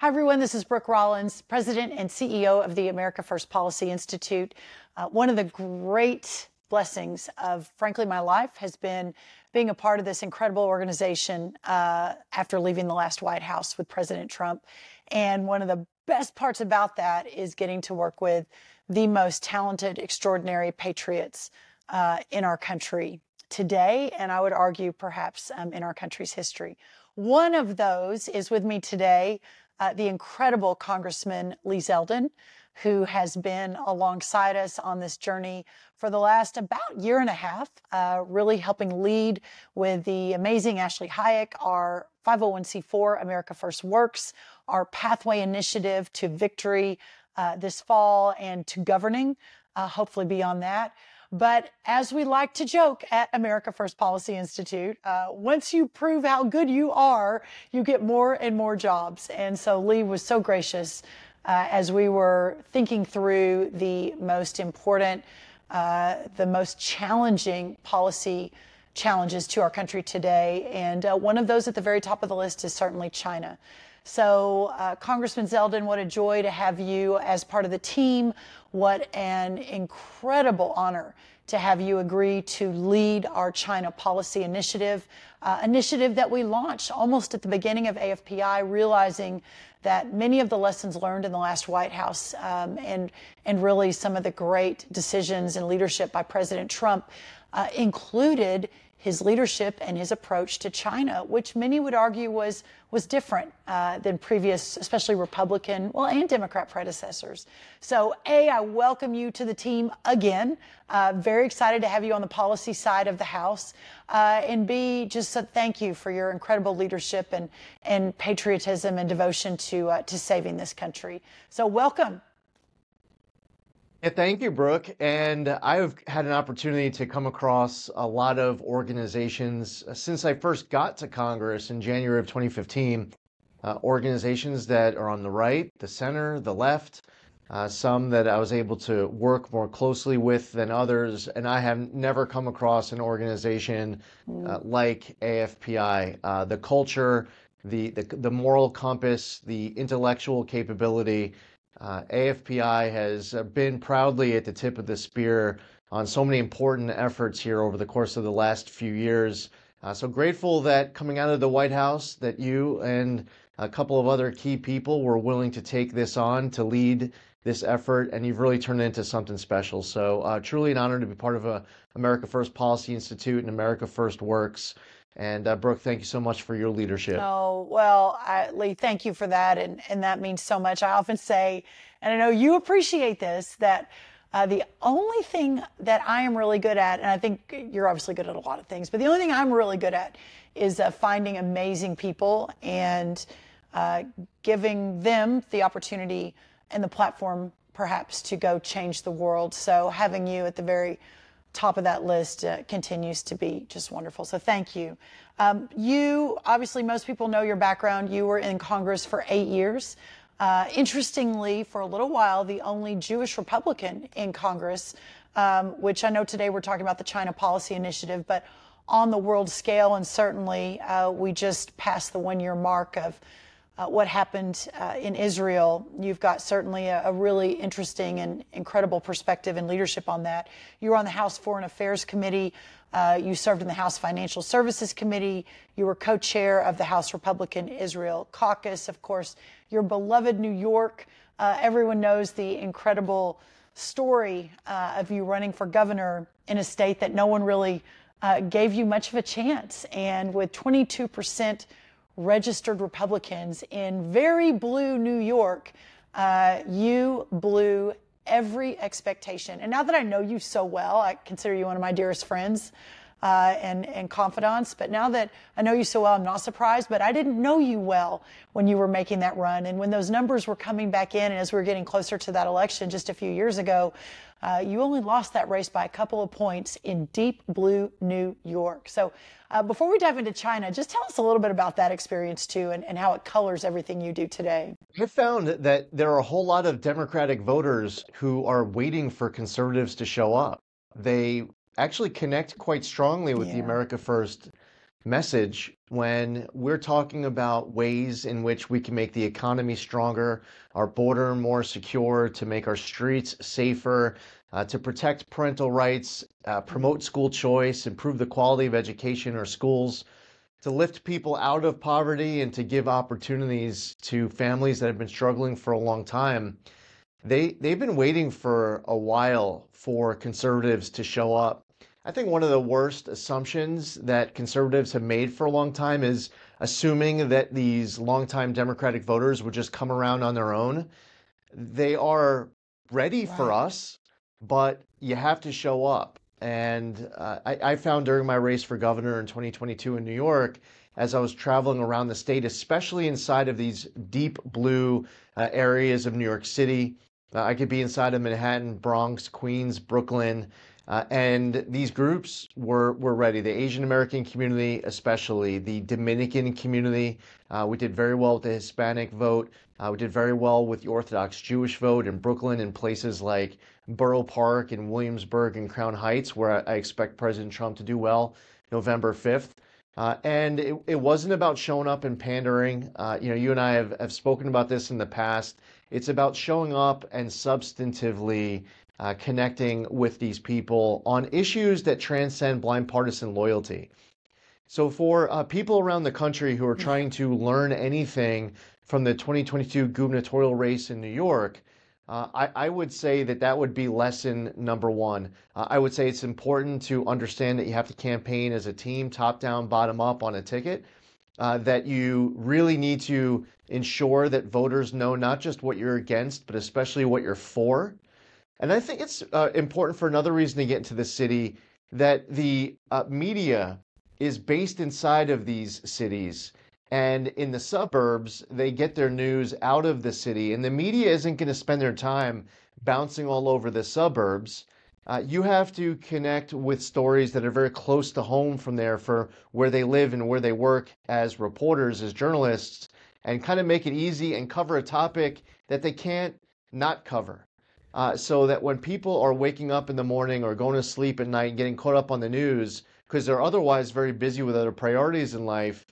Hi, everyone. This is Brooke Rollins, President and CEO of the America First Policy Institute. One of the great blessings of, frankly, my life has been being a part of this incredible organization after leaving the last White House with President Trump. And one of the best parts about that is getting to work with the most talented, extraordinary patriots in our country today, and I would argue perhaps in our country's history. One of those is with me today, the incredible Congressman Lee Zeldin, who has been alongside us on this journey for the last about year and a half, really helping lead with the amazing Ashley Hayek, our 501c4 America First Works, our Pathway Initiative to Victory this fall and to governing, hopefully beyond that. But as we like to joke at America First Policy Institute, once you prove how good you are, you get more and more jobs. And so Lee was so gracious as we were thinking through the most important, the most challenging policy challenges to our country today. And one of those at the very top of the list is certainly China. So, Congressman Zeldin, what a joy to have you as part of the team. What an incredible honor to have you agree to lead our China policy initiative, initiative that we launched almost at the beginning of AFPI, realizing that many of the lessons learned in the last White House and really some of the great decisions and leadership by President Trump included his leadership and his approach to China, which many would argue was different than previous, especially Republican, well, and Democrat predecessors. So, I welcome you to the team again. Very excited to have you on the policy side of the House. And B, just a thank you for your incredible leadership and patriotism and devotion to saving this country. So, welcome. Yeah, thank you, Brooke. And I've had an opportunity to come across a lot of organizations since I first got to Congress in January of 2015, organizations that are on the right, the center, the left, some that I was able to work more closely with than others. And I have never come across an organization like AFPI. The culture, the moral compass, the intellectual capability. AFPI has been proudly at the tip of the spear on so many important efforts here over the course of the last few years. So grateful that coming out of the White House that you and a couple of other key people were willing to take this on to lead this effort, and you've really turned it into something special. So truly an honor to be part of America First Policy Institute and America First Works. And Brooke, thank you so much for your leadership. Oh, well, Lee, thank you for that. And that means so much. I often say, and I know you appreciate this, that the only thing that I am really good at, and I think you're obviously good at a lot of things, but the only thing I'm really good at is finding amazing people and giving them the opportunity and the platform, perhaps, to go change the world. So having you at the very top of that list continues to be just wonderful. So thank you. You, obviously, most people know your background. You were in Congress for 8 years. Interestingly, for a little while, the only Jewish Republican in Congress, which I know today we're talking about the China Policy Initiative, but on the world scale, and certainly we just passed the one-year mark of what happened in Israel. You've got certainly a really interesting and incredible perspective and leadership on that. You were on the House Foreign Affairs Committee. You served in the House Financial Services Committee. You were co-chair of the House Republican Israel Caucus. Of course, your beloved New York. Everyone knows the incredible story of you running for governor in a state that no one really gave you much of a chance. And with 22% registered Republicans in very blue New York, you blew every expectation. And now that I know you so well, I consider you one of my dearest friends and confidants, but now that I know you so well, I'm not surprised, but I didn't know you well when you were making that run. And when those numbers were coming back in, and as we were getting closer to that election just a few years ago, you only lost that race by a couple of points in deep blue New York. So before we dive into China, just tell us a little bit about that experience too, and how it colors everything you do today. I found that there are a whole lot of Democratic voters who are waiting for conservatives to show up. They actually connect quite strongly with the America First message when we're talking about ways in which we can make the economy stronger, our border more secure, to make our streets safer, to protect parental rights, promote school choice, improve the quality of education or schools, to lift people out of poverty and to give opportunities to families that have been struggling for a long time. They've been waiting for a while for conservatives to show up. I think one of the worst assumptions that conservatives have made for a long time is assuming that these longtime Democratic voters would just come around on their own. They are ready for us, but you have to show up. And I found during my race for governor in 2022 in New York, as I was traveling around the state, especially inside of these deep blue areas of New York City, I could be inside of Manhattan, Bronx, Queens, Brooklyn, and these groups were ready. The Asian American community, especially the Dominican community. We did very well with the Hispanic vote. We did very well with the Orthodox Jewish vote in Brooklyn and places like Borough Park and Williamsburg and Crown Heights, where I expect President Trump to do well November 5th. And it wasn't about showing up and pandering. You and I have spoken about this in the past. It's about showing up and substantively connecting with these people on issues that transcend blind partisan loyalty. So for people around the country who are trying to learn anything from the 2022 gubernatorial race in New York, I would say that would be lesson number one. I would say it's important to understand that you have to campaign as a team, top down, bottom up on a ticket, that you really need to ensure that voters know not just what you're against, but especially what you're for. And I think it's important for another reason to get into the city, that the media is based inside of these cities. And in the suburbs, they get their news out of the city. And the media isn't going to spend their time bouncing all over the suburbs. You have to connect with stories that are very close to home from there, for where they live and where they work as reporters, as journalists, and kind of make it easy and cover a topic that they can't not cover. So that when people are waking up in the morning or going to sleep at night and getting caught up on the news because they're otherwise very busy with other priorities in life,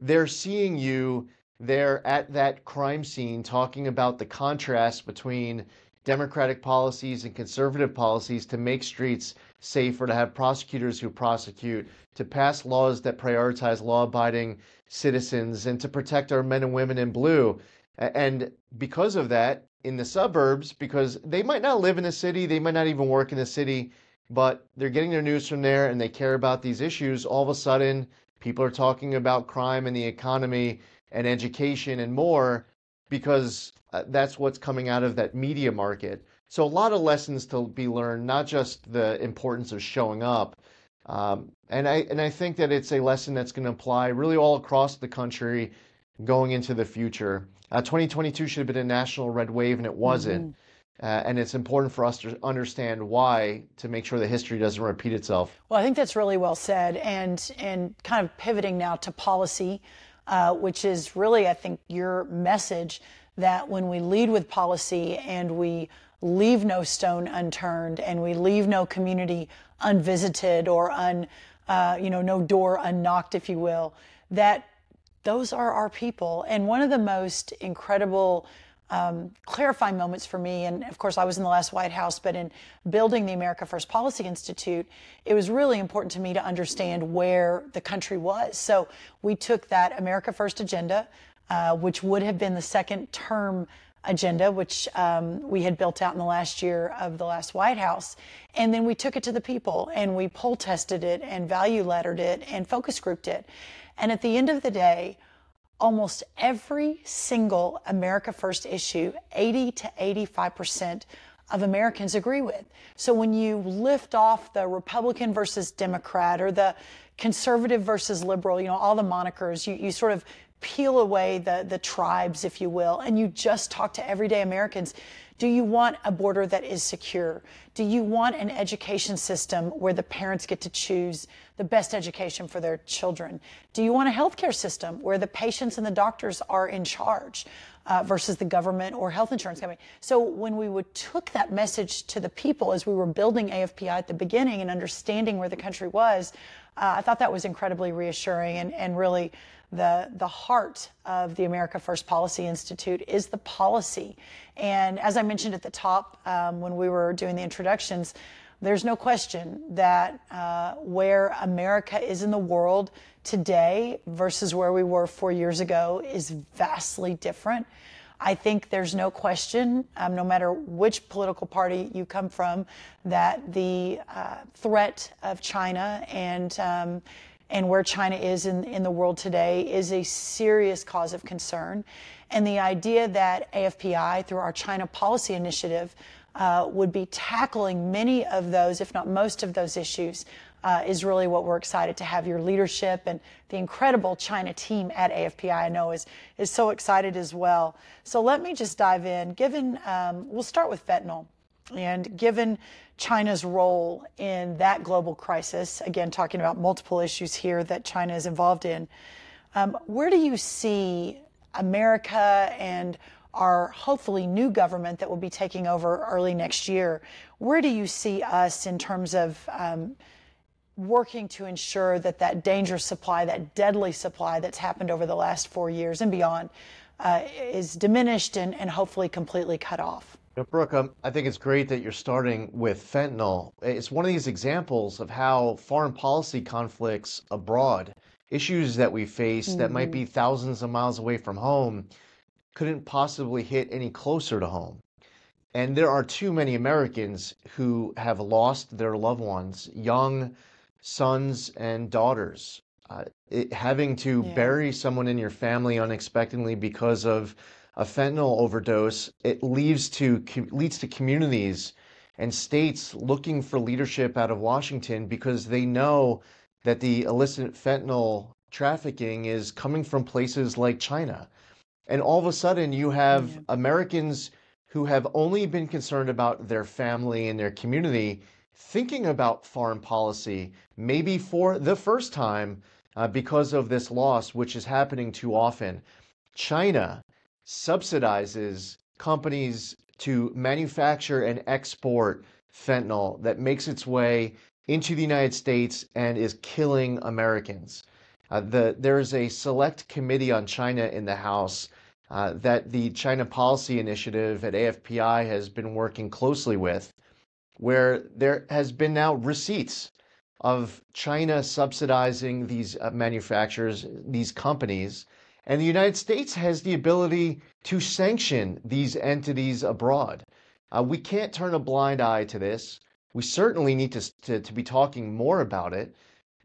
they're seeing you there at that crime scene talking about the contrast between Democratic policies and conservative policies to make streets safer, to have prosecutors who prosecute, to pass laws that prioritize law-abiding citizens, and to protect our men and women in blue. And because of that, in the suburbs, because they might not live in a city, they might not even work in a city, but they're getting their news from there and they care about these issues. All of a sudden, people are talking about crime and the economy and education and more, because that's what's coming out of that media market. So a lot of lessons to be learned, not just the importance of showing up. And I think that it's a lesson that's going to apply really all across the country going into the future. 2022 should have been a national red wave, and it wasn't. And it's important for us to understand why, to make sure that history doesn't repeat itself. Well, I think that's really well said. And kind of pivoting now to policy, which is really, I think, your message, that when we lead with policy and we leave no stone unturned and we leave no community unvisited or no door unknocked, if you will, that those are our people. And one of the most incredible clarifying moments for me, and of course I was in the last White House, but in building the America First Policy Institute, it was really important to me to understand where the country was. So we took that America First agenda, which would have been the second term agenda, which we had built out in the last year of the last White House. And then we took it to the people, and we poll tested it and value lettered it and focus grouped it. And at the end of the day, almost every single America First issue, 80 to 85% of Americans agree with. So when you lift off the Republican versus Democrat or the conservative versus liberal, all the monikers, you sort of peel away the tribes, if you will, and you just talk to everyday Americans. Do you want a border that is secure? Do you want an education system where the parents get to choose the best education for their children? Do you want a healthcare system where the patients and the doctors are in charge versus the government or health insurance company? So when we took that message to the people as we were building AFPI at the beginning and understanding where the country was, I thought that was incredibly reassuring, and really the heart of the America First Policy Institute is the policy. And as I mentioned at the top, when we were doing the introductions, there's no question that where America is in the world today versus where we were 4 years ago is vastly different. I think there's no question, no matter which political party you come from, that the threat of China and where China is in the world today is a serious cause of concern. And the idea that AFPI, through our China Policy Initiative, would be tackling many of those, if not most of those issues, is really what we're excited to have your leadership and the incredible China team at AFPI, I know, is so excited as well. So let me just dive in. Given, we'll start with fentanyl, and given China's role in that global crisis, again, talking about multiple issues here that China is involved in, where do you see America and our hopefully new government that will be taking over early next year, where do you see us in terms of working to ensure that that dangerous supply, that deadly supply that's happened over the last 4 years and beyond is diminished and hopefully completely cut off? You know, Brooke, I think it's great that you're starting with fentanyl. It's one of these examples of how foreign policy conflicts abroad, issues that we face that might be thousands of miles away from home, couldn't possibly hit any closer to home. And there are too many Americans who have lost their loved ones, young sons and daughters. Having to bury someone in your family unexpectedly because of a fentanyl overdose, it leads to communities and states looking for leadership out of Washington, because they know that the illicit fentanyl trafficking is coming from places like China. And all of a sudden, you have Americans who have only been concerned about their family and their community thinking about foreign policy, maybe for the first time because of this loss, which is happening too often. China subsidizes companies to manufacture and export fentanyl that makes its way into the United States and is killing Americans. There is a select committee on China in the House that the China Policy Initiative at AFPI has been working closely with, where there has been now receipts of China subsidizing these manufacturers, these companies, and the United States has the ability to sanction these entities abroad. We can't turn a blind eye to this. We certainly need to be talking more about it.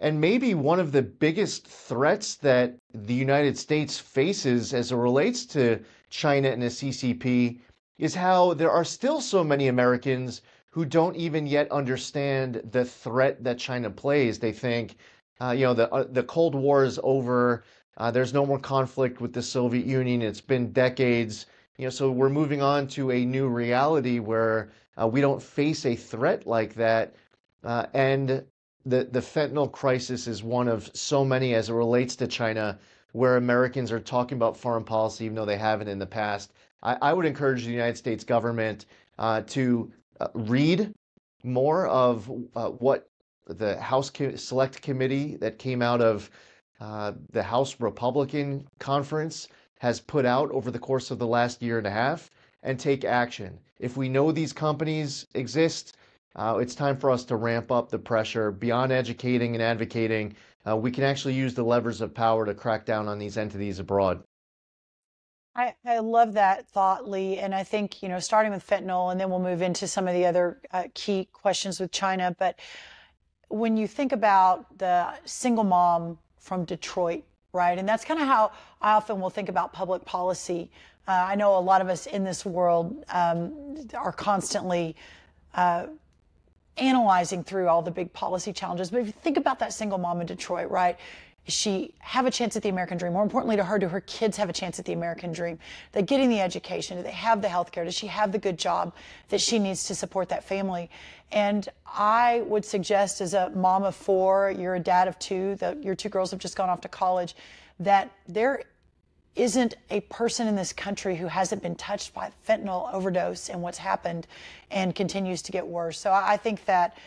And maybe one of the biggest threats that the United States faces as it relates to China and the CCP is how there are still so many Americans who don't even yet understand the threat that China plays. They think, you know, the Cold War is over. There's no more conflict with the Soviet Union. It's been decades. You know, so we're moving on to a new reality where we don't face a threat like that. And the fentanyl crisis is one of so many as it relates to China, where Americans are talking about foreign policy even though they haven't in the past. I would encourage the United States government to read more of what the House Select Committee that came out of the House Republican Conference has put out over the course of the last year and a half, and take action. If we know these companies exist, it's time for us to ramp up the pressure beyond educating and advocating. We can actually use the levers of power to crack down on these entities abroad. I love that thought, Lee. And I think, you know, starting with fentanyl, and then we'll move into some of the other key questions with China. But when you think about the single mom from Detroit, right? And that's kind of how I often will think about public policy. I know a lot of us in this world are constantly analyzing through all the big policy challenges. But if you think about that single mom in Detroit, right? She have a chance at the American dream? More importantly to her, do her kids have a chance at the American dream? They're getting the education. Do they have the health care? Does she have the good job that she needs to support that family? And I would suggest, as a mom of four, you're a dad of two, your two girls have just gone off to college, that there isn't a person in this country who hasn't been touched by fentanyl overdose and what's happened and continues to get worse. So I think that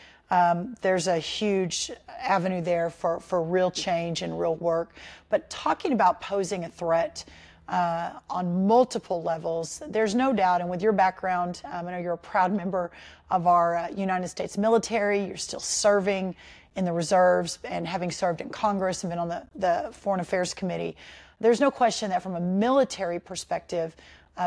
There's a huge avenue there for real change and real work. But talking about posing a threat on multiple levels, there's no doubt, and with your background, I know you're a proud member of our United States military, you're still serving in the reserves and having served in Congress and been on the Foreign Affairs Committee. There's no question that from a military perspective,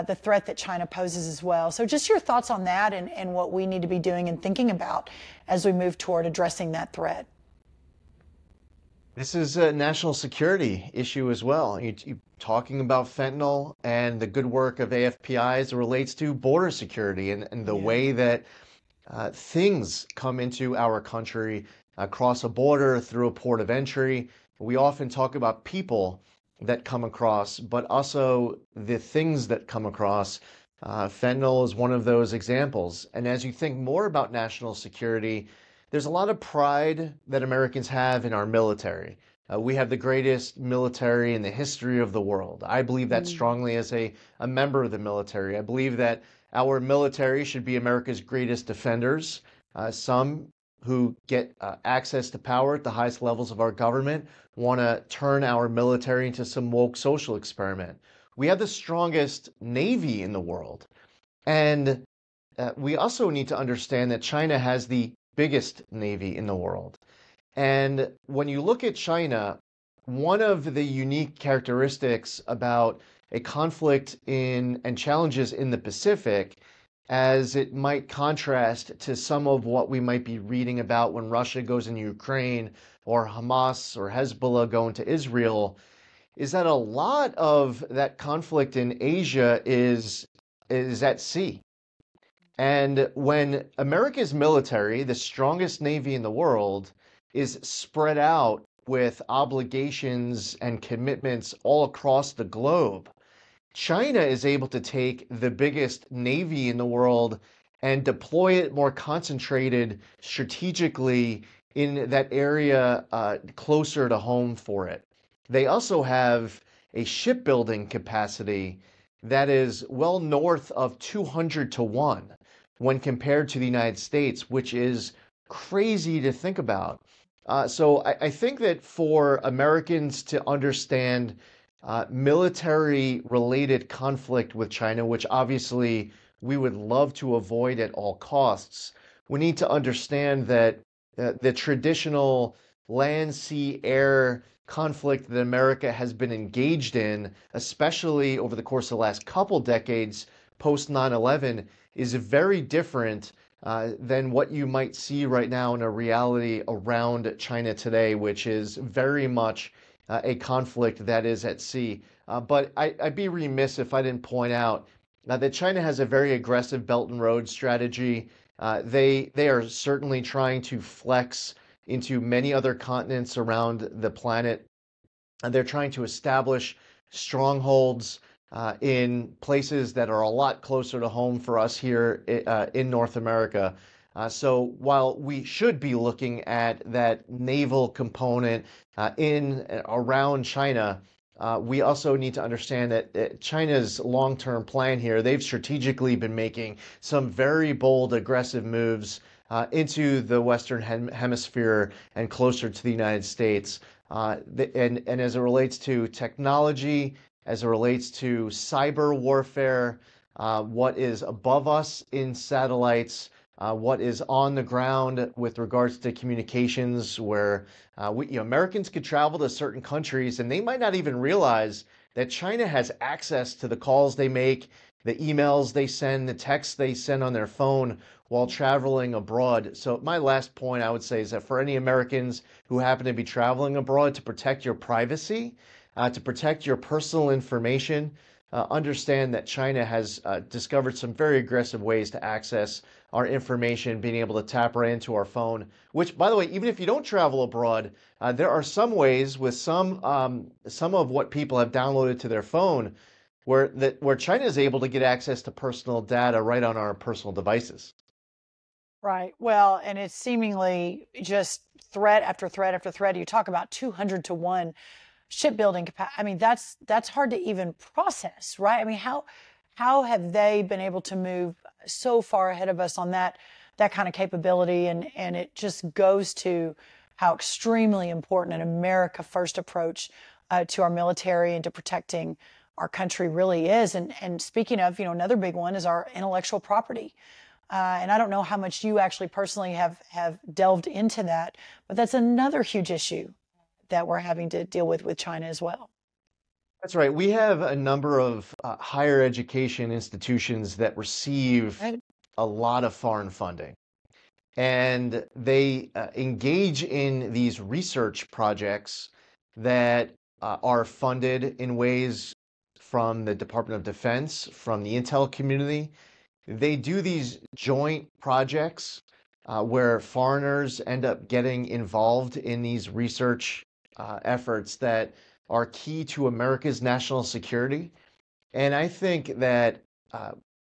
the threat that China poses as well. So just your thoughts on that and what we need to be doing and thinking about as we move toward addressing that threat. This is a national security issue as well. You're talking about fentanyl and the good work of AFPI as it relates to border security and the way that things come into our country across a border, through a port of entry. We often talk about people that come across, but also the things that come across. Fentanyl is one of those examples. And as you think more about national security, there's a lot of pride that Americans have in our military. We have the greatest military in the history of the world. I believe that strongly as a member of the military. I believe that our military should be America's greatest defenders. Some who get access to power at the highest levels of our government want to turn our military into some woke social experiment. We have the strongest Navy in the world. And we also need to understand that China has the biggest Navy in the world. And when you look at China, one of the unique characteristics about a conflict in and challenges in the Pacific, as it might contrast to some of what we might be reading about when Russia goes into Ukraine or Hamas or Hezbollah go into Israel, is that a lot of that conflict in Asia is at sea. And when America's military, the strongest Navy in the world, is spread out with obligations and commitments all across the globe, China is able to take the biggest Navy in the world and deploy it more concentrated strategically in that area closer to home for it. They also have a shipbuilding capacity that is well north of 200-to-1 when compared to the United States, which is crazy to think about. So I think that for Americans to understand military-related conflict with China, which obviously we would love to avoid at all costs, we need to understand that the traditional land, sea, air conflict that America has been engaged in, especially over the course of the last couple decades post 9/11, is very different than what you might see right now in a reality around China today, which is very much a conflict that is at sea. But I'd be remiss if I didn't point out that China has a very aggressive Belt and Road strategy. They are certainly trying to flex into many other continents around the planet. They're trying to establish strongholds in places that are a lot closer to home for us here in North America. So while we should be looking at that naval component in and around China, we also need to understand that China's long-term plan here, they've strategically been making some very bold, aggressive moves into the Western Hemisphere and closer to the United States. And as it relates to technology, as it relates to cyber warfare, what is above us in satellites, what is on the ground with regards to communications, where Americans could travel to certain countries and they might not even realize that China has access to the calls they make, the emails they send, the texts they send on their phone while traveling abroad. So my last point I would say is that for any Americans who happen to be traveling abroad, to protect your privacy, to protect your personal information, understand that China has discovered some very aggressive ways to access our information, being able to tap right into our phone, which, by the way, even if you don't travel abroad, there are some ways with some of what people have downloaded to their phone where China is able to get access to personal data right on our personal devices. Right. Well, and it's seemingly just threat after threat after threat. You talk about 200-to-1. Shipbuilding capacity. I mean, that's hard to even process, right? I mean, how have they been able to move so far ahead of us on that? that kind of capability. And it just goes to how extremely important an America First approach to our military and to protecting our country really is. And speaking of, you know, another big one is our intellectual property. And I don't know how much you actually personally have delved into that, but that's another huge issue that we're having to deal with China as well. That's right. We have a number of higher education institutions that receive a lot of foreign funding, and they engage in these research projects that are funded in ways from the Department of Defense, from the intel community. They do these joint projects where foreigners end up getting involved in these research efforts that are key to America's national security. And I think that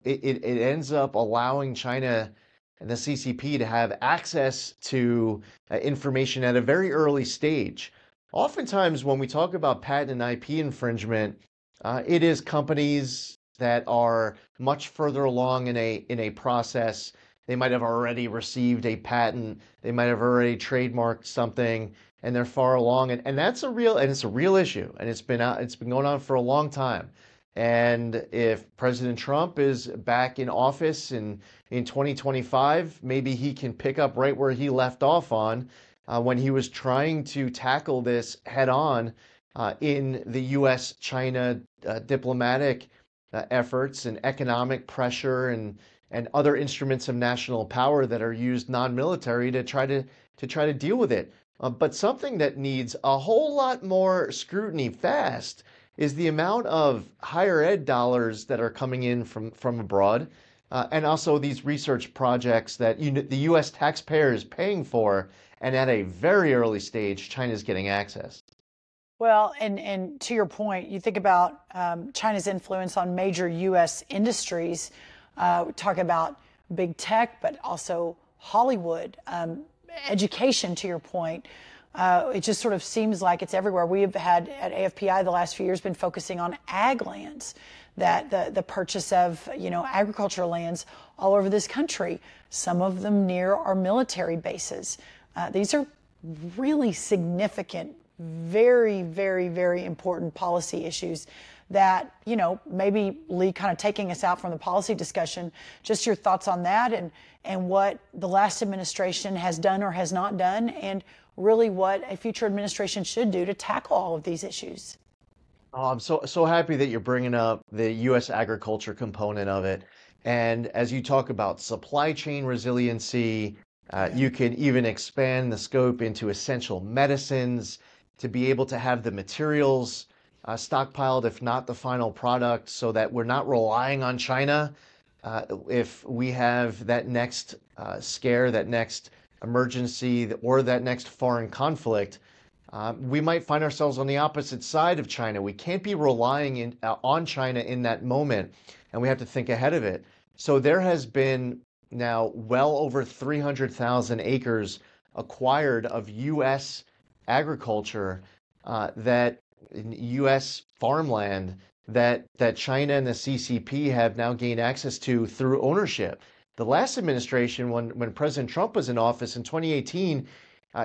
it ends up allowing China and the CCP to have access to information at a very early stage. Oftentimes when we talk about patent and IP infringement, it is companies that are much further along in a process. They might have already received a patent, they might have already trademarked something, and they're far along, and that's a real issue, and it's been going on for a long time. And if President Trump is back in office in 2025, maybe he can pick up right where he left off on when he was trying to tackle this head on in the U.S.-China diplomatic efforts and economic pressure and other instruments of national power that are used non-military to try to deal with it. But something that needs a whole lot more scrutiny fast is the amount of higher ed dollars that are coming in from abroad, and also these research projects that the U.S. taxpayer is paying for, and at a very early stage, China's getting access. Well, and to your point, you think about China's influence on major U.S. industries. We talk about big tech, but also Hollywood. Education, to your point, it just sort of seems like it's everywhere. We have had at AFPI the last few years been focusing on ag lands, that the purchase of, you know, agricultural lands all over this country, some of them near our military bases. These are really significant, very, very, very important policy issues that, you know, maybe Lee, kind of taking us out from the policy discussion, just your thoughts on that and what the last administration has done or has not done, and really what a future administration should do to tackle all of these issues. Oh, I'm so happy that you're bringing up the U.S. agriculture component of it. And as you talk about supply chain resiliency, you can even expand the scope into essential medicines, to be able to have the materials stockpiled, if not the final product, so that we're not relying on China if we have that next scare, that next emergency, or that next foreign conflict. We might find ourselves on the opposite side of China. We can't be relying on China in that moment, and we have to think ahead of it. So there has been now well over 300,000 acres acquired of U.S. agriculture, that U.S. farmland that China and the CCP have now gained access to through ownership. The last administration, when President Trump was in office in 2018,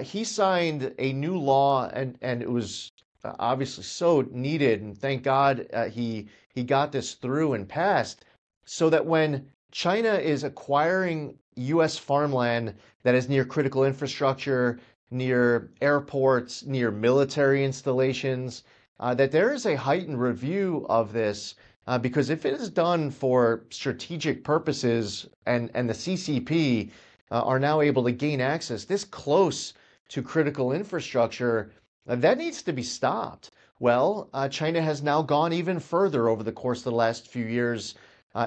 he signed a new law, and it was obviously so needed, and thank God he got this through and passed, so that when China is acquiring U.S. farmland that is near critical infrastructure, near airports, near military installations, that there is a heightened review of this, because if it is done for strategic purposes, and the CCP are now able to gain access this close to critical infrastructure, that needs to be stopped. Well, China has now gone even further over the course of the last few years.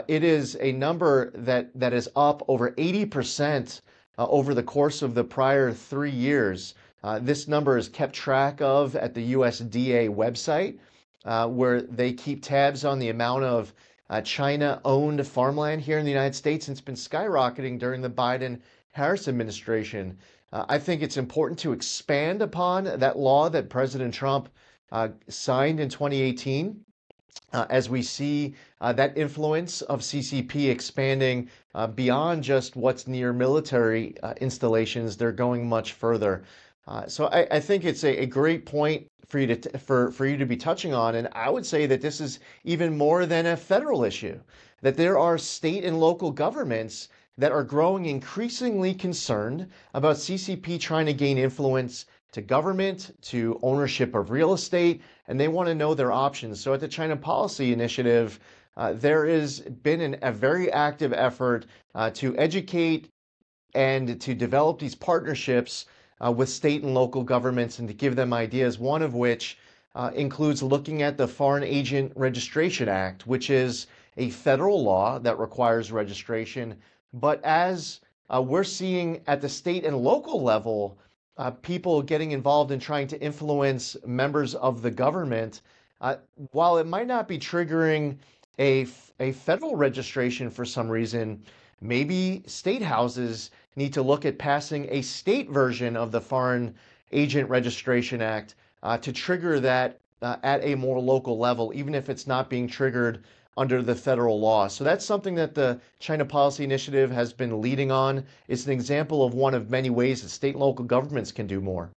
It is a number that is up over 80% over the course of the prior 3 years. This number is kept track of at the USDA website, where they keep tabs on the amount of China-owned farmland here in the United States, and it's been skyrocketing during the Biden-Harris administration. I think it's important to expand upon that law that President Trump signed in 2018 as we see that influence of CCP expanding beyond just what's near military installations, they're going much further. So I think it's a great point for you to for you to be touching on, and I would say that this is even more than a federal issue, that there are state and local governments that are growing increasingly concerned about CCP trying to gain influence to government, to ownership of real estate, and they want to know their options. So at the China Policy Initiative, there has been a very active effort to educate and to develop these partnerships with state and local governments and to give them ideas, one of which includes looking at the Foreign Agent Registration Act, which is a federal law that requires registration. But as we're seeing at the state and local level, people getting involved in trying to influence members of the government, while it might not be triggering a federal registration for some reason, maybe state houses need to look at passing a state version of the Foreign Agent Registration Act to trigger that at a more local level, even if it's not being triggered under the federal law. So that's something that the China Policy Initiative has been leading on. It's an example of one of many ways that state and local governments can do more.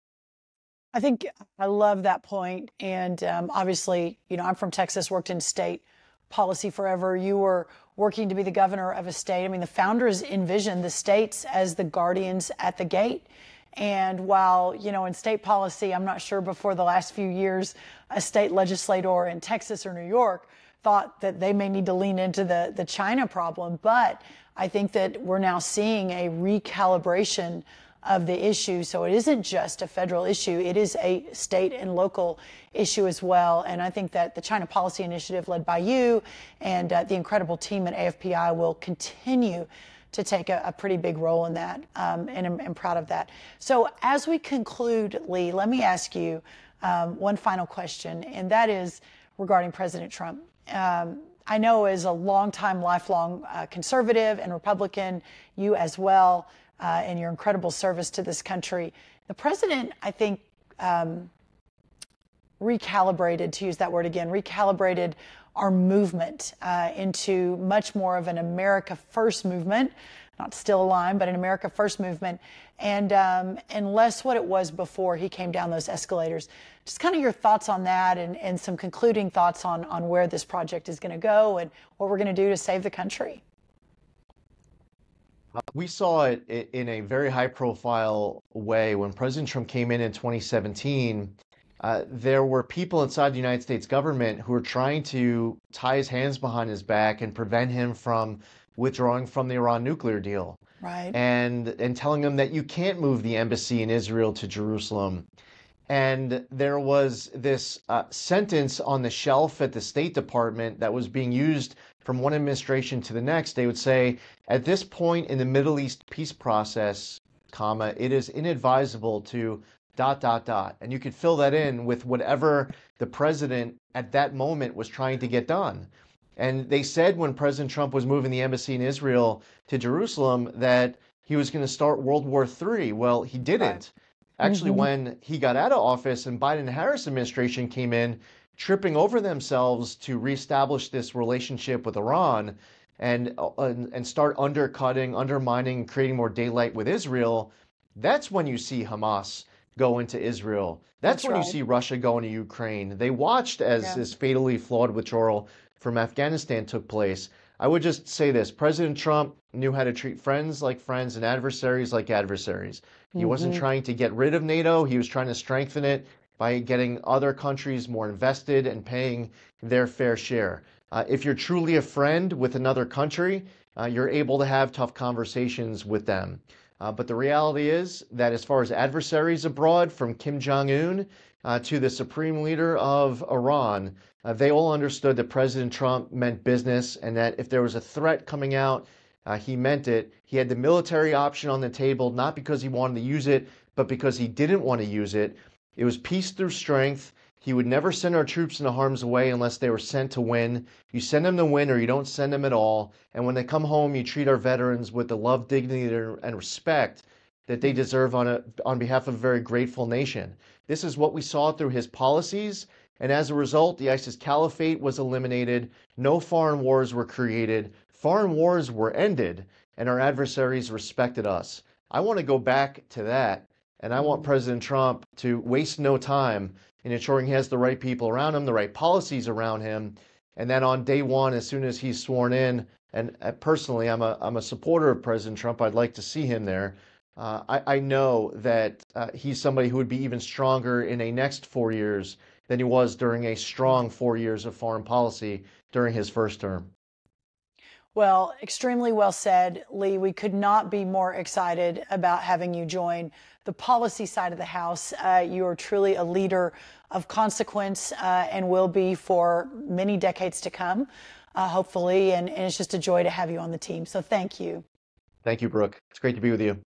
I think I love that point. And obviously, you know, I'm from Texas, worked in state policy forever. You were working to be the governor of a state. I mean, the founders envisioned the states as the guardians at the gate. And while, you know, in state policy, I'm not sure before the last few years, a state legislator in Texas or New York thought that they may need to lean into the China problem. But I think that we're now seeing a recalibration of the issue. So it isn't just a federal issue, it is a state and local issue as well. And I think that the China Policy Initiative led by you and the incredible team at AFPI will continue to take a pretty big role in that. And I'm proud of that. So as we conclude, Lee, let me ask you one final question, and that is regarding President Trump. I know as a longtime, lifelong conservative and Republican, you as well, and your incredible service to this country, the president, I think, recalibrated, to use that word again, recalibrated our movement into much more of an America First movement, not still a line, but an America First movement, and less what it was before he came down those escalators. Just kind of your thoughts on that and some concluding thoughts on where this project is going to go and what we're going to do to save the country. We saw it in a very high-profile way when President Trump came in 2017. There were people inside the United States government who were trying to tie his hands behind his back and prevent him from withdrawing from the Iran nuclear deal, right? And telling him that you can't move the embassy in Israel to Jerusalem. And there was this sentence on the shelf at the State Department that was being used from one administration to the next. They would say, at this point in the Middle East peace process, comma, it is inadvisable to dot, dot, dot. And you could fill that in with whatever the president at that moment was trying to get done. And they said when President Trump was moving the embassy in Israel to Jerusalem that he was going to start World War III. Well, he didn't. Actually, when he got out of office and Biden and Harris administration came in, tripping over themselves to reestablish this relationship with Iran and start undercutting, undermining, creating more daylight with Israel, that's when you see Hamas go into Israel. That's when you see Russia go into Ukraine. They watched as this fatally flawed withdrawal from Afghanistan took place. I would just say this, President Trump knew how to treat friends like friends and adversaries like adversaries. He wasn't trying to get rid of NATO. He was trying to strengthen it by getting other countries more invested and paying their fair share. If you're truly a friend with another country, you're able to have tough conversations with them. But the reality is that as far as adversaries abroad, from Kim Jong-un to the supreme leader of Iran, they all understood that President Trump meant business and that if there was a threat coming out, he meant it. He had the military option on the table, not because he wanted to use it, but because he didn't want to use it. It was peace through strength. He would never send our troops into harm's way unless they were sent to win. You send them to win or you don't send them at all. And when they come home, you treat our veterans with the love, dignity, and respect that they deserve on behalf of a very grateful nation. This is what we saw through his policies. And as a result, the ISIS caliphate was eliminated, no foreign wars were created, foreign wars were ended, and our adversaries respected us. I want to go back to that, and I want President Trump to waste no time in ensuring he has the right people around him, the right policies around him, and then on day one, as soon as he's sworn in, and personally, I'm a supporter of President Trump. I'd like to see him there. I know that he's somebody who would be even stronger in a next 4 years than he was during a strong 4 years of foreign policy during his first term. Well, extremely well said, Lee. We could not be more excited about having you join the policy side of the House. You are truly a leader of consequence and will be for many decades to come, hopefully. And it's just a joy to have you on the team. So thank you. Thank you, Brooke. It's great to be with you.